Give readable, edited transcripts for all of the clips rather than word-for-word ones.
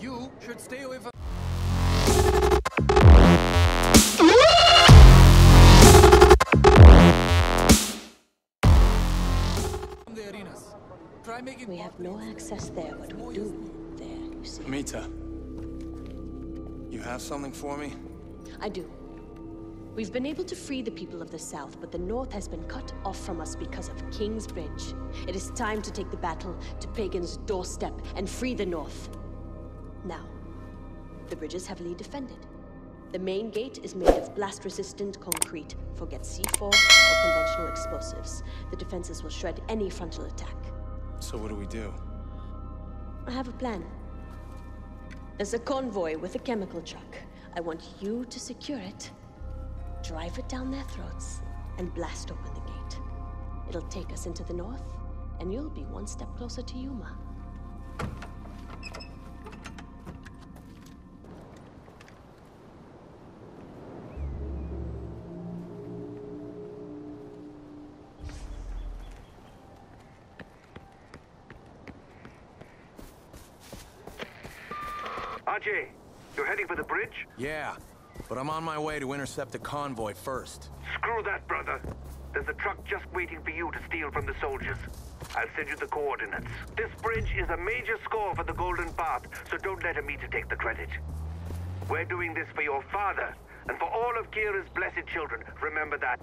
You should stay away from... We have no access there, but we do there, you see. Amita, you have something for me? I do. We've been able to free the people of the South, but the North has been cut off from us because of King's Bridge. It is time to take the battle to Pagan's doorstep and free the North. Now, the bridge is heavily defended. The main gate is made of blast-resistant concrete. Forget C4 or conventional explosives. The defenses will shred any frontal attack. So what do we do? I have a plan. There's a convoy with a chemical truck. I want you to secure it, drive it down their throats, and blast open the gate. It'll take us into the north, and you'll be one step closer to Yuma. Ajay, you're heading for the bridge? Yeah, but I'm on my way to intercept the convoy first. Screw that, brother. There's a truck just waiting for you to steal from the soldiers. I'll send you the coordinates. This bridge is a major score for the Golden Path, so don't let Amita take the credit. We're doing this for your father, and for all of Kira's blessed children. Remember that.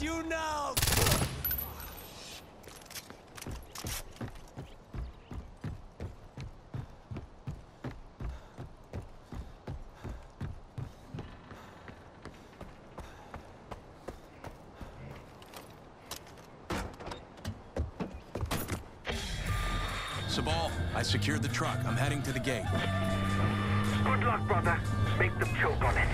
You know! Sabal, I secured the truck. I'm heading to the gate. Good luck, brother. Make them choke on it.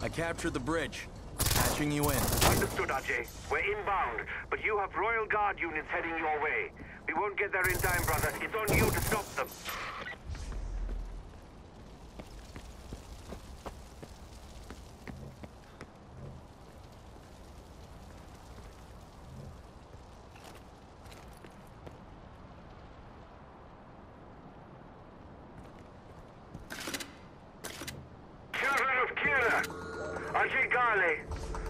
I captured the bridge. Patching you in. Understood, Ajay. We're inbound, but you have Royal Guard units heading your way. We won't get there in time, brother. It's on you to stop them. Children of Kira, Ajay Ghale,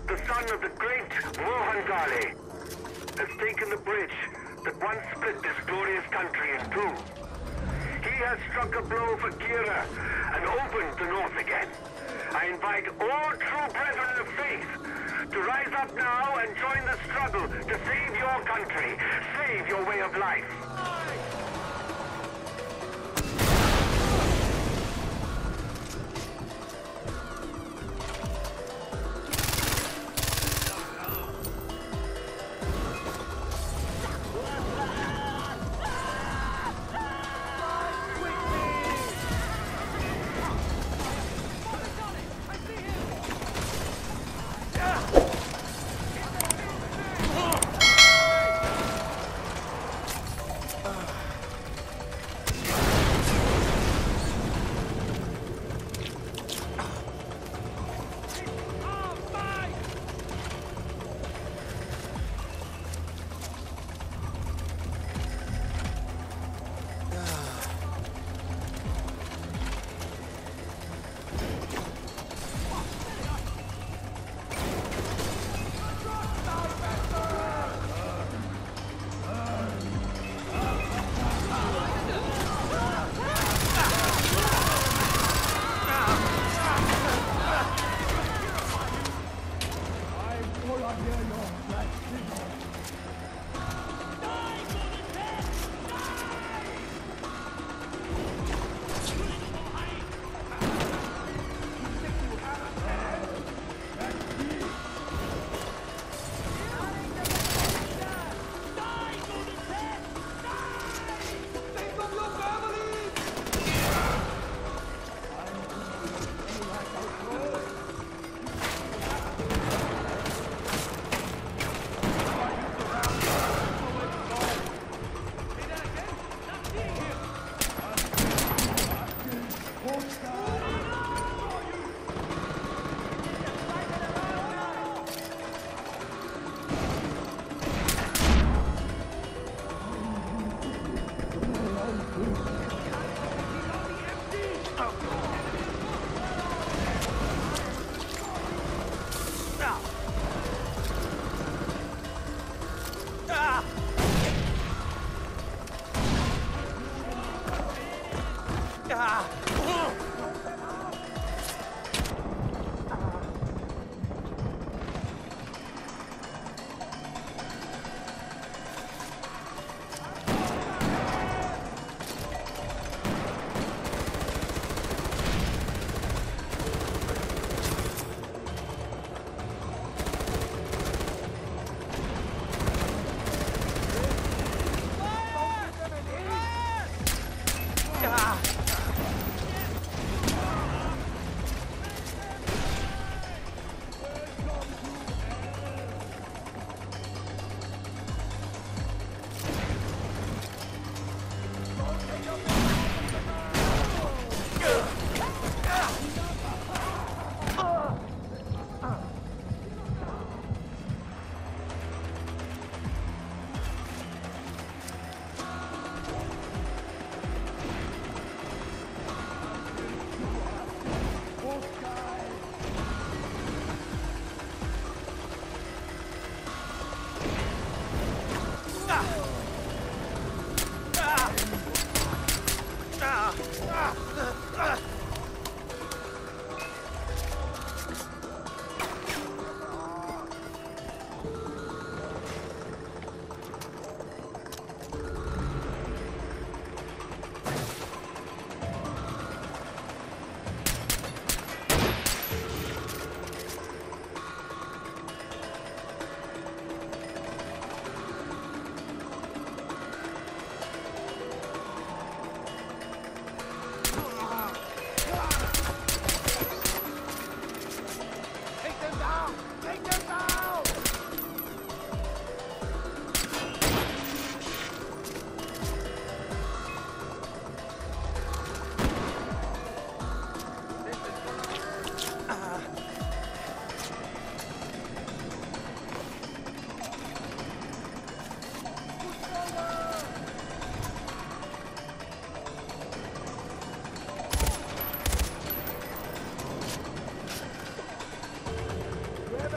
the son of the great Mohan Ghale, has taken the bridge that once split this glorious country in two. He has struck a blow for Kira and opened the north again. I invite all true brethren of faith to rise up now and join the struggle to save your country, save your way of life.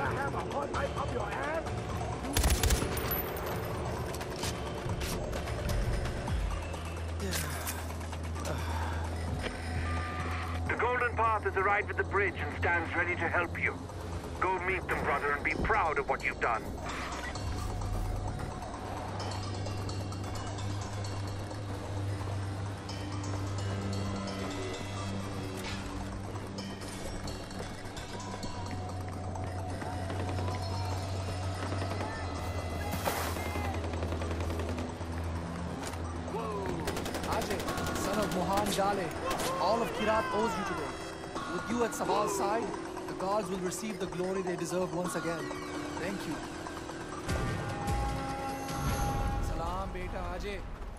The Golden Path has arrived at the bridge and stands ready to help you. Go meet them, brother, and be proud of what you've done. Ajay, son of Mohan Ghale, all of Kirat owes you today. With you at Sabal's side, the gods will receive the glory they deserve once again. Thank you. Salam, beta Ajay.